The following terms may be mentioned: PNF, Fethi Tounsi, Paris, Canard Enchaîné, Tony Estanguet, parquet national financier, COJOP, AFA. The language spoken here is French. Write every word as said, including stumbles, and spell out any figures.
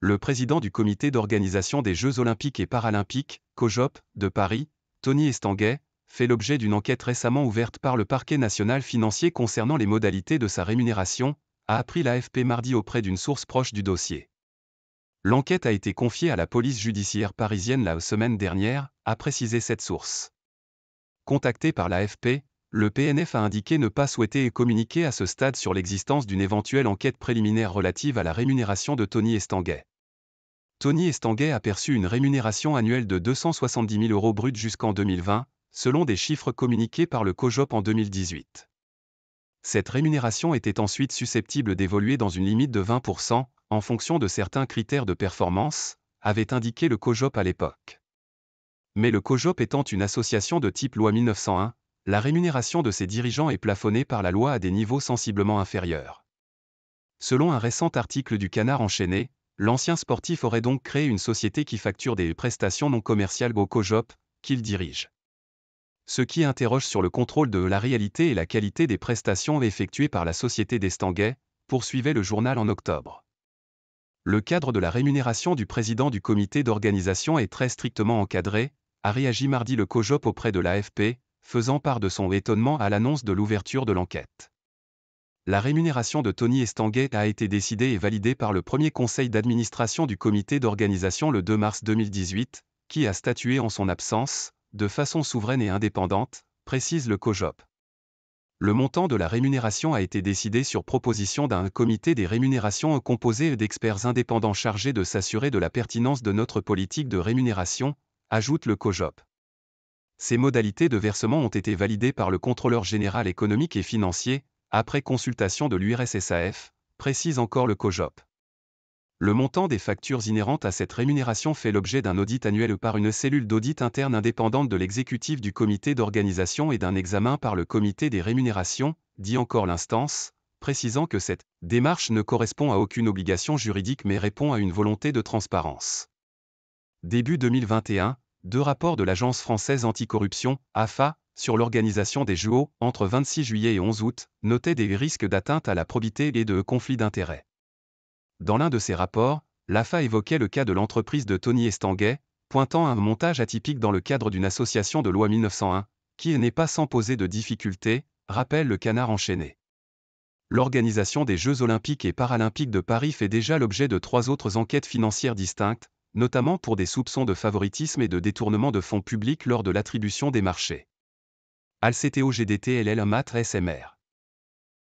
Le président du comité d'organisation des Jeux Olympiques et Paralympiques, COJOP, de Paris, Tony Estanguet, fait l'objet d'une enquête récemment ouverte par le parquet national financier concernant les modalités de sa rémunération, a appris l'A F P mardi auprès d'une source proche du dossier. L'enquête a été confiée à la police judiciaire parisienne la semaine dernière, a précisé cette source. Contacté par l'A F P, le P N F a indiqué ne pas souhaiter communiquer à ce stade sur l'existence d'une éventuelle enquête préliminaire relative à la rémunération de Tony Estanguet. Tony Estanguet a perçu une rémunération annuelle de deux cent soixante-dix mille euros bruts jusqu'en deux mille vingt, selon des chiffres communiqués par le COJOP en deux mille dix-huit. Cette rémunération était ensuite susceptible d'évoluer dans une limite de vingt pour cent, en fonction de certains critères de performance, avait indiqué le COJOP à l'époque. Mais le COJOP étant une association de type loi mille neuf cent un, la rémunération de ses dirigeants est plafonnée par la loi à des niveaux sensiblement inférieurs. Selon un récent article du Canard Enchaîné, l'ancien sportif aurait donc créé une société qui facture des prestations non commerciales au COJOP, qu'il dirige. Ce qui interroge sur le contrôle de la réalité et la qualité des prestations effectuées par la société d'Estanguet, poursuivait le journal en octobre. Le cadre de la rémunération du président du comité d'organisation est très strictement encadré, a réagi mardi le COJOP auprès de l'A F P, faisant part de son étonnement à l'annonce de l'ouverture de l'enquête. La rémunération de Tony Estanguet a été décidée et validée par le premier conseil d'administration du comité d'organisation le deux mars deux mille dix-huit, qui a statué en son absence, de façon souveraine et indépendante, précise le COJOP. Le montant de la rémunération a été décidé sur proposition d'un comité des rémunérations composé d'experts indépendants chargés de s'assurer de la pertinence de notre politique de rémunération, ajoute le COJOP. Ces modalités de versement ont été validées par le contrôleur général économique et financier, après consultation de l'U R S S A F, précise encore le COJOP. Le montant des factures inhérentes à cette rémunération fait l'objet d'un audit annuel par une cellule d'audit interne indépendante de l'exécutif du comité d'organisation et d'un examen par le comité des rémunérations, dit encore l'instance, précisant que cette « démarche ne correspond à aucune obligation juridique mais répond à une volonté de transparence ». Début deux mille vingt et un, deux rapports de l'Agence française anticorruption, A F A, sur l'organisation des Jeux, entre vingt-six juillet et onze août, notaient des risques d'atteinte à la probité et de conflits d'intérêts. Dans l'un de ces rapports, l'A F A évoquait le cas de l'entreprise de Tony Estanguet, pointant un montage atypique dans le cadre d'une association de loi mille neuf cent un, qui n'est pas sans poser de difficultés, rappelle le Canard Enchaîné. L'organisation des Jeux Olympiques et Paralympiques de Paris fait déjà l'objet de trois autres enquêtes financières distinctes, notamment pour des soupçons de favoritisme et de détournement de fonds publics lors de l'attribution des marchés. Alcto G D T L L M A T R S M R